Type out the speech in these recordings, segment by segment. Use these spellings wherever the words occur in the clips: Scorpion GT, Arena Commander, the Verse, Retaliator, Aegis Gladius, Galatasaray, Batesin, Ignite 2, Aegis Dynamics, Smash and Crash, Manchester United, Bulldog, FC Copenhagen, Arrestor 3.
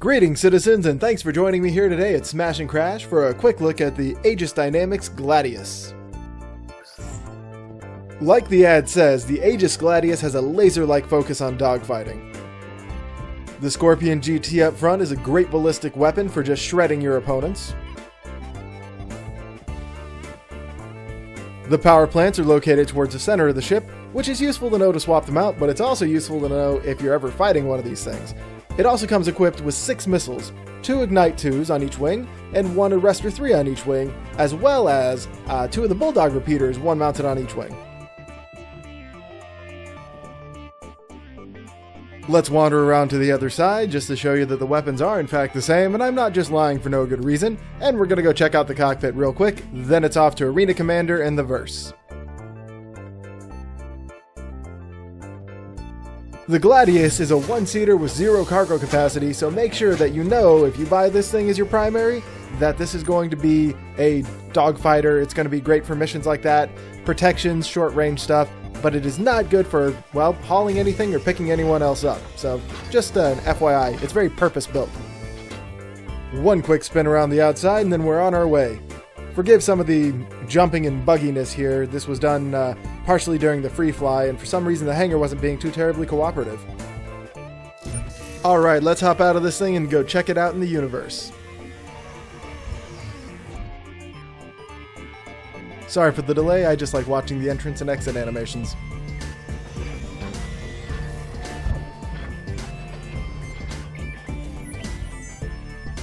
Greetings, citizens, and thanks for joining me here today at Smash and Crash for a quick look at the Aegis Dynamics Gladius. Like the ad says, the Aegis Gladius has a laser-like focus on dogfighting. The Scorpion GT up front is a great ballistic weapon for just shredding your opponents. The power plants are located towards the center of the ship, which is useful to know to swap them out, but it's also useful to know if you're ever fighting one of these things. It also comes equipped with 6 missiles, 2 Ignite 2s on each wing, and 1 Arrestor 3 on each wing, as well as 2 of the Bulldog repeaters, 1 mounted on each wing. Let's wander around to the other side just to show you that the weapons are in fact the same, and I'm not just lying for no good reason, and we're gonna go check out the cockpit real quick, then it's off to Arena Commander and the Verse. The Gladius is a one-seater with 0 cargo capacity, so make sure that you know if you buy this thing as your primary, that this is going to be a dogfighter. It's going to be great for missions like that, protections, short-range stuff, but it is not good for, well, hauling anything or picking anyone else up. So just an FYI, it's very purpose-built. One quick spin around the outside and then we're on our way. Forgive some of the jumping and bugginess here. This was done partially during the free fly, and for some reason the hangar wasn't being too terribly cooperative. Alright, let's hop out of this thing and go check it out in the universe. Sorry for the delay, I just like watching the entrance and exit animations.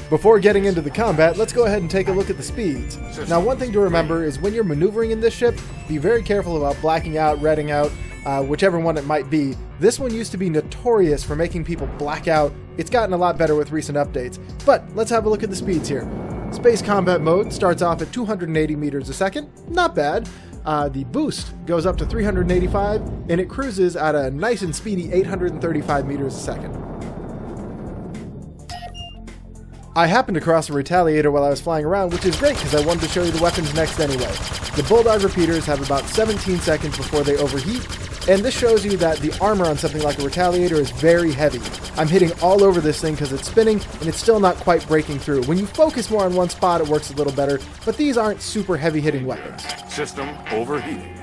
Before getting into the combat, let's go ahead and take a look at the speeds. Now, one thing to remember is when you're maneuvering in this ship, be very careful about blacking out, redding out, whichever one it might be. This one used to be notorious for making people black out. It's gotten a lot better with recent updates. But let's have a look at the speeds here. Space combat mode starts off at 280 meters a second. Not bad. The boost goes up to 385, and it cruises at a nice and speedy 835 meters a second. I happened across a Retaliator while I was flying around, which is great because I wanted to show you the weapons next anyway. The Bulldog repeaters have about 17 seconds before they overheat, and this shows you that the armor on something like a Retaliator is very heavy. I'm hitting all over this thing because it's spinning, and it's still not quite breaking through. When you focus more on one spot, it works a little better, but these aren't super heavy-hitting weapons. System overheating.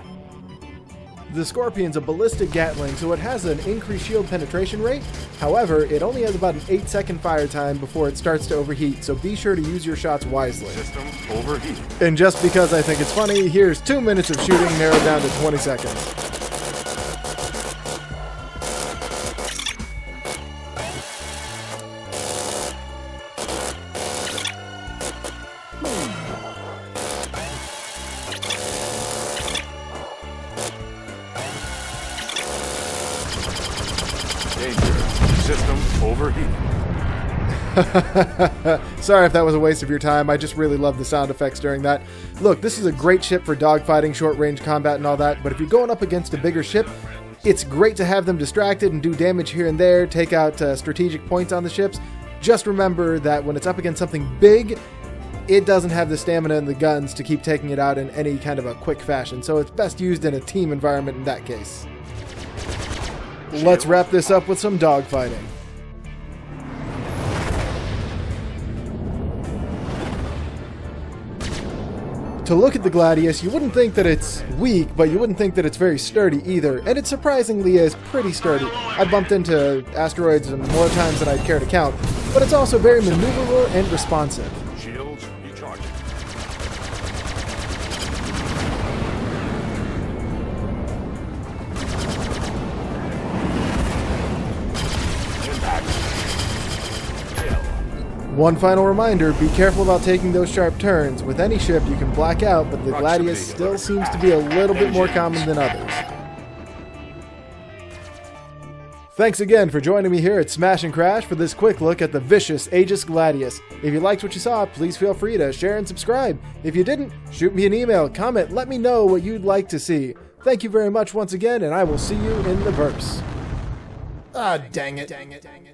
The Scorpion's a ballistic Gatling, so it has an increased shield penetration rate. However, it only has about an 8-second fire time before it starts to overheat, so be sure to use your shots wisely. System overheat. And just because I think it's funny, here's 2 minutes of shooting narrowed down to 20 seconds. System overheating. Sorry if that was a waste of your time. I just really love the sound effects during that. Look, this is a great ship for dogfighting, short-range combat, and all that, but if you're going up against a bigger ship, it's great to have them distracted and do damage here and there, take out strategic points on the ships. Just remember that when it's up against something big, it doesn't have the stamina and the guns to keep taking it out in any kind of a quick fashion, so it's best used in a team environment in that case. Let's wrap this up with some dogfighting. To look at the Gladius, you wouldn't think that it's weak, but you wouldn't think that it's very sturdy either, and it surprisingly is pretty sturdy. I bumped into asteroids more times than I'd care to count, but it's also very maneuverable and responsive. One final reminder, be careful about taking those sharp turns. With any ship, you can black out, but the Gladius still seems to be a little bit more common than others. Thanks again for joining me here at Smash and Crash for this quick look at the vicious Aegis Gladius. If you liked what you saw, please feel free to share and subscribe. If you didn't, shoot me an email, comment, let me know what you'd like to see. Thank you very much once again, and I will see you in the Verse. Ah, dang it.